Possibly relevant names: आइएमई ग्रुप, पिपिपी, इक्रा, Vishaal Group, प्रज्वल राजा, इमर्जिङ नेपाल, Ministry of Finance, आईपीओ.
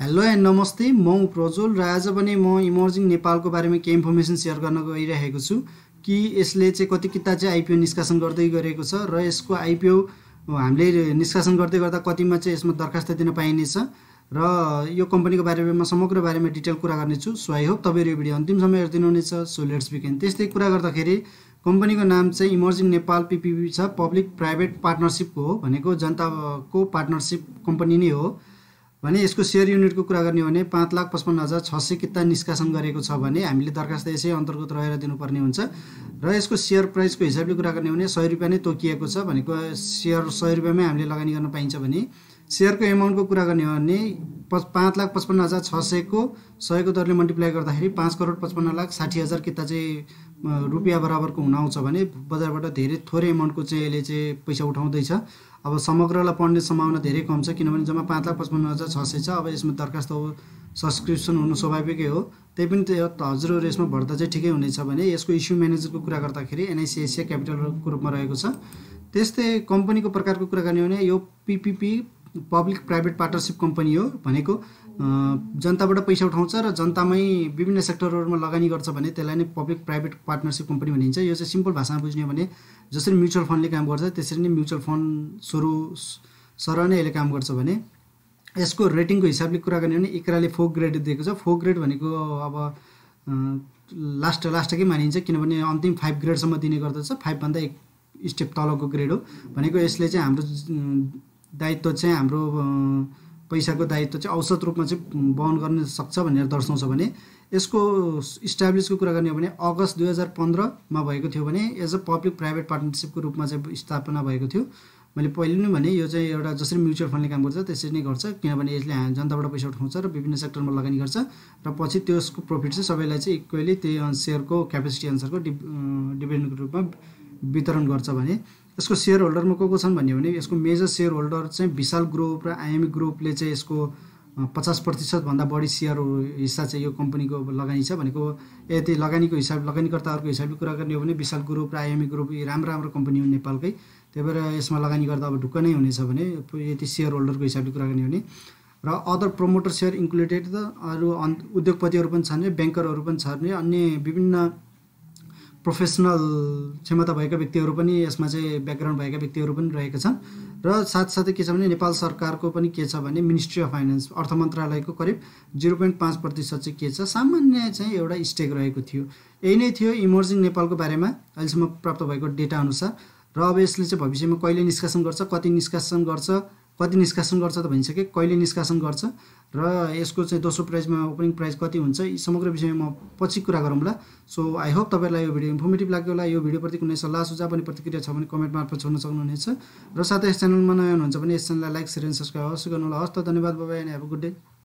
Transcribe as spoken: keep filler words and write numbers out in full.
Hello and नमस्ते म प्रज्वल राजा बने म इमर्जिङ नेपालको बारेमा के इन्फर्मेसन शेयर गर्न गइरहेको छु कि यसले चाहिँ कति किता चाहिँ आईपीओ निष्कासन गर्दै गरेको छ र यसको आईपीओ हामीले निष्कासन गर्दै गर्दा कतिमा चाहिँ यसमा दरखास्त दिन पाइनेछ र यो कम्पनीको बारेमा समग्र बारेमा डिटेल कुरा गर्नेछु। सो आई होप तपाईहरु यो भिडियो अन्तिमसम्म हेर्दिनु हुनेछ। So let's begin. त्यस्तै कुरा गर्दाखेरि कम्पनीको नाम चाहिँ इमर्जिङ नेपाल पीपीपी छ, पब्लिक प्राइवेट पार्टनरशिप हो, भनेको जनताको पार्टनरशिप कम्पनी नै हो। भने यसको शेयर युनिटको कुरा गर्ने हो भने पाँच लाख पचपन्न हजार छ सय किता निष्कासन गरेको छ भने हामीले दरखास्त यसै अन्तर्गत रहेर दिनुपर्ने हुन्छ र यसको शेयर प्राइसको हिसाबले कुरा गर्ने हो भने सय रुपियाँ नै तोकिएको छ, भनेको शेयर सय रुपियाँमै हामीले लगानी गर्न पाइन्छ। भने शेयरको एमाउन्टको कुरा गर्ने हो भने पाँच लाख पचपन्न हजार छ सयको सयको दरले मल्टिप्लाई गर्दाखेरि पाँच करोड पचपन्न लाख साठी हजार किता चाहिँ रुपियाँ बराबरको हुन आउँछ भने बजारबाट धेरै थोरै एमाउन्टको चाहिँ यसले चाहिँ पैसा उठाउँदैछ। अब समग्रलाई पर्ने सम्भावना धेरै कम छ किनभने जम्मा पाँच लाख पचपन्न हजार छ सय छ। अब यसमा दरखास्त हो, सब्सक्रिप्सन हुनु स्वाभाविकै हो, त्यही पनि हजुरहरू यसमा भर्दा चाहिँ ठिकै हुनेछ। भने यसको इस्यु म्यानेजरको कुरा गर्दाखेरि एनआइसी एसिया क्यापिटल ग्रुपको रूपमा रहेको छ। त्यस्तै कम्पनीको प्रकारको कुरा गर्ने हो भने यो पिपिपी public private partnership company हो, भनेको जनताबाट पैसा उठाउँछ र जनतामै विभिन्न सेक्टरहरूमा लगानी गर्छ भने त्यसलाई नै पब्लिक प्राइवेट पार्टनरशिप कम्पनी भनिन्छ। यो चाहिँ सिम्पल भाषामा बुझ्ने हो भने जसरी म्युचुअल फन्डले काम गर्छ त्यसरी नै म्युचुअल फन्ड स्वरू सर नै यसले काम गर्छ। भने यसको रेटिङको हिसाबले कुरा गर्ने हो भने इक्राले फोर ग्रेड दिएको छ। फोर ग्रेड भनेको अब लास्ट लास्टकै मानिन्छ किनभने अन्तिम फाइभ ग्रेडसम्म दिने गर्दछ, फाइभभन्दा एक स्टेप तलको ग्रेड हो। भनेको यसले चाहिँ हाम्रो दायित्व चाहिँ हाम्रो पैसाको दायित्व चाहिँ औसत रूपमा चाहिँ वहन गर्न सक्छ भनेर दर्शाउँछ। भने यसको इस्टाब्लिसको कुरा गर्ने हो भने अगस्त दुई हजार पन्ध्रमा भएको थियो भने एज अ पब्लिक प्राइवेट पार्टनरसिपको रूपमा चाहिँ स्थापना भएको थियो। मैले पहिले नै भने यो चाहिँ एउटा जसरी म्युचुअल फन्डले काम गर्छ त्यसरी नै गर्छ किनभने यसले जनताबाट पैसा उठाउँछ र विभिन्न सेक्टरमा लगानी गर्छ र पछि त्यसको प्रफिट चाहिँ सबैलाई चाहिँ इक्वेली त्यही सेयरको क्यापेसिटी अनुसारको डि डिभिडेन्डको रूपमा वितरण गर्छ। भने यसको शेयर होल्डरमा को को छन् भन्ने हो भने यसको मेजर शेयर होल्डर चाहिँ विशाल ग्रुप र आइएमई ग्रुपले चाहिँ यसको पचास प्रतिशतभन्दा बढी सेयर हिस्सा चाहिँ यो कम्पनीको लगानी छ। भनेको यति लगानीको हिसाब लगानीकर्ताहरूको हिसाबले कुरा गर्ने हो भने विशाल ग्रुप र आइएमई ग्रुप यी राम्रो राम्रो कम्पनी हो नेपालकै, त्यही भएर यसमा लगानी गर्दा अब ढुक्क नै हुनेछ। भने यति सेयर होल्डरको हिसाबले कुरा गर्ने हो भने र अदर प्रमोटर सेयर इन्क्लुडेड त अरू उद्योगपतिहरू पनि छन्, ब्याङ्करहरू पनि छन्, अन्य विभिन्न प्रोफेसनल क्षमता भएका व्यक्तिहरू पनि यसमा चाहिँ ब्याकग्राउन्ड भएका व्यक्तिहरू पनि रहेका छन्। र साथसाथै के छ भने नेपाल सरकारको पनि के छ भने मिनिस्ट्री अफ फाइनेन्स अर्थ मन्त्रालयको करिब जिरो पोइन्ट पाँच प्रतिशत चाहिँ के छ सामान्य चाहिँ एउटा स्टेक रहेको थियो। यही नै थियो इमर्जिङ नेपालको बारेमा अहिलेसम्म प्राप्त भएको डेटा अनुसार। र अब यसले चाहिँ भविष्यमा कहिले निष्कासन गर्छ, कति निष्कासन गर्छ, कति निष्कासन गर्छ त भनिसके कहिले निष्कासन गर्छ र यसको चाहिँ दोस्रो प्राइजमा ओपनिङ प्राइज कति हुन्छ यी समग्र विषयमा म पछि कुरा गरौँला। सो आई होप तपाईँलाई यो भिडियो इन्फर्मेटिभ लाग्यो होला। यो भिडियोप्रति कुनै सल्लाह सुझाव अनि प्रतिक्रिया छ भने कमेन्ट मार्फत छोड्न सक्नुहुनेछ र साथै यस च्यानलमा नयाँ हुनुहुन्छ भने यस च्यानललाई लाइक सेयर एन्ड सब्सक्राइब अवश्य गर्नुहोला। हस् त, धन्यवाद। Bye bye and have a good day.